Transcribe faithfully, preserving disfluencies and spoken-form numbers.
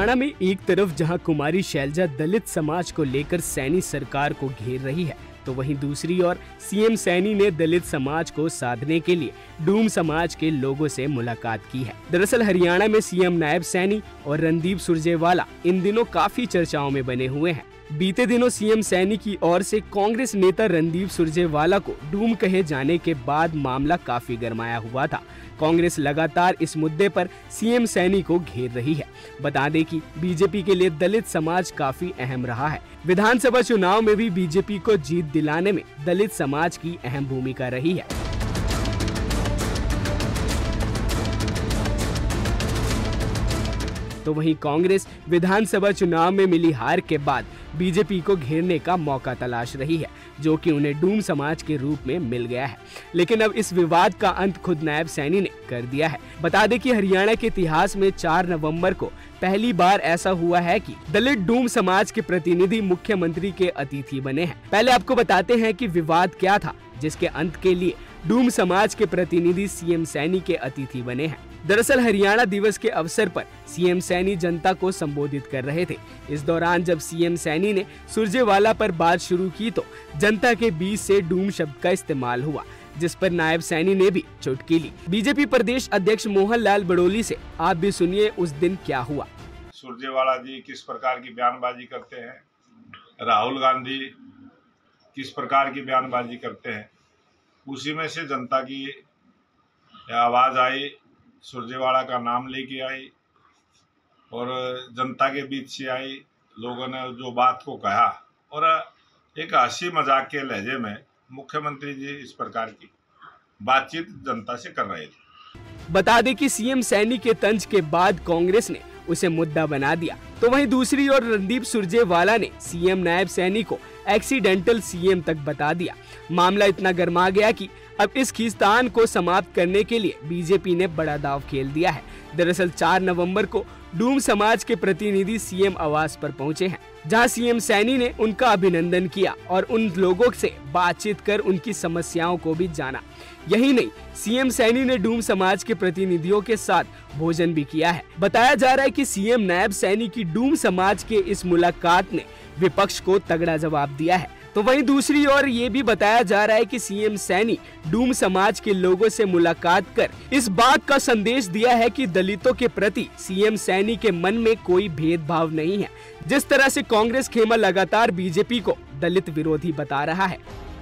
हरियाणा में एक तरफ जहां कुमारी शैलजा दलित समाज को लेकर सैनी सरकार को घेर रही है, तो वहीं दूसरी ओर सीएम सैनी ने दलित समाज को साधने के लिए डूम समाज के लोगों से मुलाकात की है। दरअसल हरियाणा में सीएम नायब सैनी और रणदीप सुरजेवाला इन दिनों काफी चर्चाओं में बने हुए हैं। बीते दिनों सीएम सैनी की ओर से कांग्रेस नेता रणदीप सुरजेवाला को डूम कहे जाने के बाद मामला काफी गरमाया हुआ था। कांग्रेस लगातार इस मुद्दे पर सीएम सैनी को घेर रही है। बता दें कि बीजेपी के लिए दलित समाज काफी अहम रहा है। विधानसभा चुनाव में भी बीजेपी को जीत दिलाने में दलित समाज की अहम भूमिका रही है। तो वहीं कांग्रेस विधानसभा चुनाव में मिली हार के बाद बीजेपी को घेरने का मौका तलाश रही है, जो कि उन्हें डूम समाज के रूप में मिल गया है। लेकिन अब इस विवाद का अंत खुद नायब सैनी ने कर दिया है। बता दें कि हरियाणा के इतिहास में चार नवंबर को पहली बार ऐसा हुआ है कि दलित डूम समाज के प्रतिनिधि मुख्यमंत्री के अतिथि बने हैं। पहले आपको बताते हैं कि विवाद क्या था, जिसके अंत के लिए डूम समाज के प्रतिनिधि सीएम सैनी के अतिथि बने हैं। दरअसल हरियाणा दिवस के अवसर पर सीएम सैनी जनता को संबोधित कर रहे थे। इस दौरान जब सीएम सैनी ने सुरजेवाला पर बात शुरू की तो जनता के बीच से डूम शब्द का इस्तेमाल हुआ, जिस पर नायब सैनी ने भी चुटकी ली। बीजेपी प्रदेश अध्यक्ष मोहन लाल बड़ोली से आप भी सुनिए उस दिन क्या हुआ। सुरजेवाला जी किस प्रकार की बयानबाजी करते हैं, राहुल गांधी किस प्रकार की बयानबाजी करते हैं, उसी में से जनता की आवाज़ आई, सुरजेवाला का नाम लेके आई और जनता के बीच से आई। लोगों ने जो बात को कहा और एक हंसी मजाक के लहजे में मुख्यमंत्री जी इस प्रकार की बातचीत जनता से कर रहे थे। बता दें कि सीएम सैनी के तंज के बाद कांग्रेस ने उसे मुद्दा बना दिया, तो वहीं दूसरी ओर रणदीप सुरजेवाला ने सीएम नायब सैनी को एक्सीडेंटल सीएम तक बता दिया। मामला इतना गर्मा गया कि अब इस खींचतान को समाप्त करने के लिए बीजेपी ने बड़ा दांव खेल दिया है। दरअसल चार नवंबर को डूम समाज के प्रतिनिधि सीएम आवास पर पहुंचे हैं, जहां सीएम सैनी ने उनका अभिनंदन किया और उन लोगों से बातचीत कर उनकी समस्याओं को भी जाना। यही नहीं, सीएम सैनी ने डूम समाज के प्रतिनिधियों के साथ भोजन भी किया है। बताया जा रहा है कि सीएम नायब सैनी की डूम समाज के इस मुलाकात ने विपक्ष को तगड़ा जवाब दिया है। तो वहीं दूसरी ओर ये भी बताया जा रहा है कि सीएम सैनी डूम समाज के लोगों से मुलाकात कर इस बात का संदेश दिया है कि दलितों के प्रति सीएम सैनी के मन में कोई भेदभाव नहीं है। जिस तरह से कांग्रेस खेमा लगातार बीजेपी को दलित विरोधी बता रहा है।